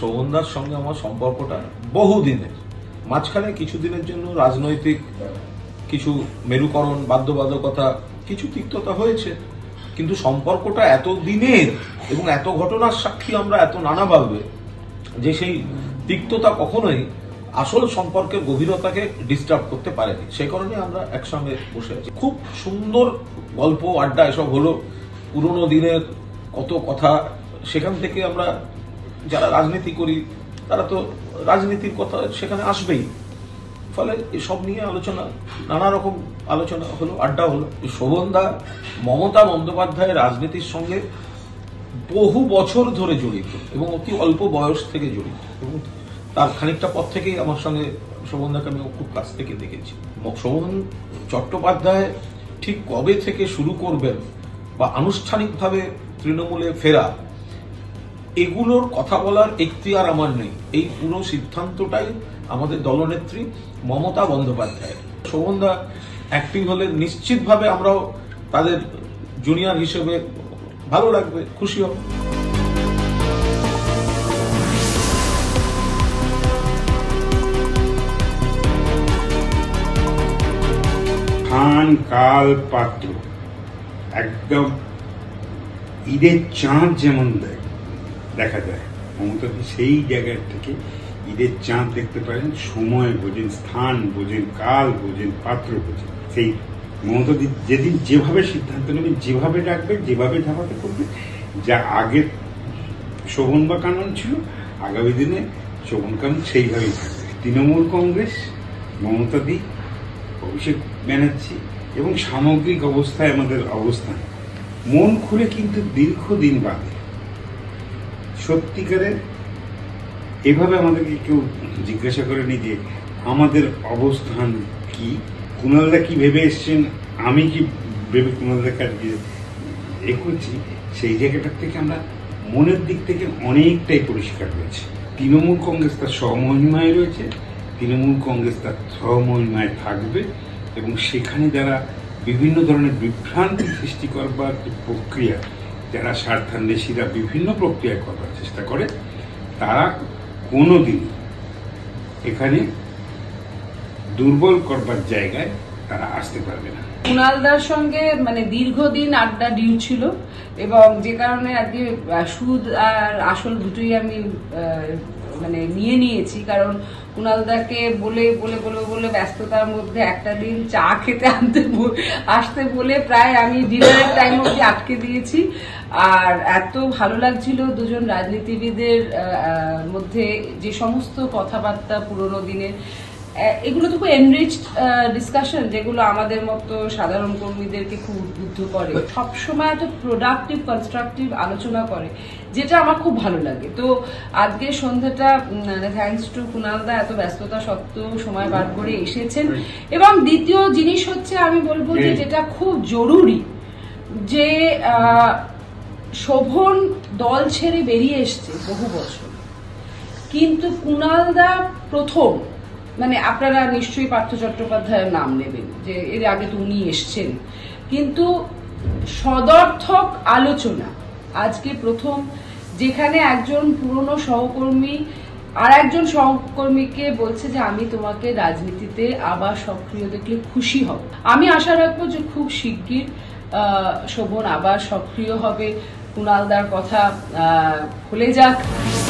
শোভনদার সঙ্গে আমার সম্পর্কটা বহুদিনের, মাঝখানে কিছুদিনের জন্য রাজনৈতিক কিছু মেরুকরণ, বাধ্যবাধকতা, কিছু তিক্ততা হয়েছে, কিন্তু সম্পর্কটা এত দিনের এবং এত ঘটনার সাক্ষী আমরা এত নানাভাবে, যে সেই তিক্ততা কখনোই আসল সম্পর্কের গভীরতাকে ডিস্টার্ব করতে পারেনি। সেই কারণে আমরা একসঙ্গে বসে আছি। খুব সুন্দর গল্প আড্ডা এসব হলো, পুরনো দিনের কত কথা। সেখান থেকে আমরা যারা রাজনীতি করি তারা তো রাজনীতির কথা সেখানে আসবেই, ফলে এসব নিয়ে আলোচনা, নানা রকম আলোচনা হলো, আড্ডা হলো। শোভনদা মমতা বন্দ্যোপাধ্যায়ের রাজনীতির সঙ্গে বহু বছর ধরে জড়িত এবং অতি অল্প বয়স থেকে জড়িত, এবং তার খানিকটা পথ থেকেই আমার সঙ্গে শোভনদাকে আমি খুব কাছ থেকে দেখেছি। শোভন চট্টোপাধ্যায় ঠিক কবে থেকে শুরু করবেন বা আনুষ্ঠানিকভাবে তৃণমূলে ফেরা, এগুলোর কথা বলার এখতিয়ার আমার নেই। এই পুরো সিদ্ধান্তটাই আমাদের দলনেত্রী মমতা বন্দ্যোপাধ্যায়। শোভনদা অ্যাক্টিভ হলে নিশ্চিতভাবে আমরাও তাদের জুনিয়র হিসেবে ভালো লাগবে, খুশি হব। খান কাল পাত্র একদম ঈদের চাঁদ যেমন দেখা যায়, মমতা সেই জায়গার থেকে ঈদের চাঁদ দেখতে পারেন। সময় বোঝেন, স্থান বোঝেন, কাল বোঝেন, পাত্র বোঝেন। সেই মমতা যেদিন যেভাবে সিদ্ধান্ত নেবেন, যেভাবে ডাকবেন, যেভাবে ঝাঁপাতে করবেন, যা আগের শোভন বা কানন ছিল, আগামী দিনে শোভন কানন সেইভাবেই থাকবে। তৃণমূল কংগ্রেস, মমতাদি, অভিষেক ব্যানার্জি এবং সামগ্রিক অবস্থায় আমাদের অবস্থান মন খুলে, কিন্তু দীর্ঘদিন বাদে সত্যিকারের এভাবে আমাদেরকে কেউ জিজ্ঞাসা করেনি যে আমাদের অবস্থান কি। কুণালদা কি ভেবে এসছেন, আমি কি ভেবে কুণালদা কাছে এ করছি, সেই জায়গাটার থেকে আমরা মনের দিক থেকে অনেকটাই পরিষ্কার রয়েছে। তৃণমূল কংগ্রেস তার স্বমহিমায় রয়েছে, তৃণমূল কংগ্রেস তার স্বমহিমায় থাকবে, এবং সেখানে যারা বিভিন্ন ধরনের বিভ্রান্তি সৃষ্টি করবার প্রক্রিয়া, যারা স্বার্থান্বেষীরা বিভিন্ন প্রক্রিয়া করার চেষ্টা করে, তারা কোনোদিন এখানে দুর্বল করবার জায়গায় তারা আসতে পারবে না। কুণালদার সঙ্গে মানে দীর্ঘদিন আড্ডা ডিউ ছিল, এবং যে কারণে আজকে সুদ আর আসল দুটোই আমি মানে নিয়ে নিয়েছি, কারণ কুণালদাকে বলে বলে বলে বলে ব্যস্ততার মধ্যে একটা দিন চা খেতে আসতে বলে প্রায় আমি ডিনারের টাইম অবধি আটকে দিয়েছি। আর এত ভালো লাগছিল দুজন রাজনীতিবিদের মধ্যে যে সমস্ত কথাবার্তা পুরনো দিনের, এগুলো তো খুব এনরিচড ডিসকাশন, যেগুলো আমাদের মতো সাধারণ কর্মীদেরকে খুব উদ্বুদ্ধ করে, সবসময় একটা প্রোডাক্টিভ কনস্ট্রাকটিভ আলোচনা করে, যেটা আমার খুব ভালো লাগে। তো আজকে সন্ধ্যাটা থ্যাঙ্কস টু কুণালদা এত ব্যস্ততা সত্ত্বেও সময় বার করে এসেছেন। এবং দ্বিতীয় জিনিস হচ্ছে আমি বলবো যে যেটা খুব জরুরি, যে শোভন দল ছেড়ে বেরিয়ে এসছে বহু বছর, কিন্তু কুণালদা প্রথম, মানে আপনারা নিশ্চয়ই পার্থ চট্টোপাধ্যায়ের নাম নেবেন যে এর আগে তো উনি এসছেন, কিন্তু সদর্থক আলোচনা আজকে প্রথম, যেখানে একজন পুরনো সহকর্মী আর একজন সহকর্মীকে বলছে যে আমি তোমাকে রাজনীতিতে আবার সক্রিয় দেখলে খুশি হব। আমি আশা রাখবো যে খুব শিগগির শোভন আবার সক্রিয় হবে। কুণালদার কথা ভুলে যাক।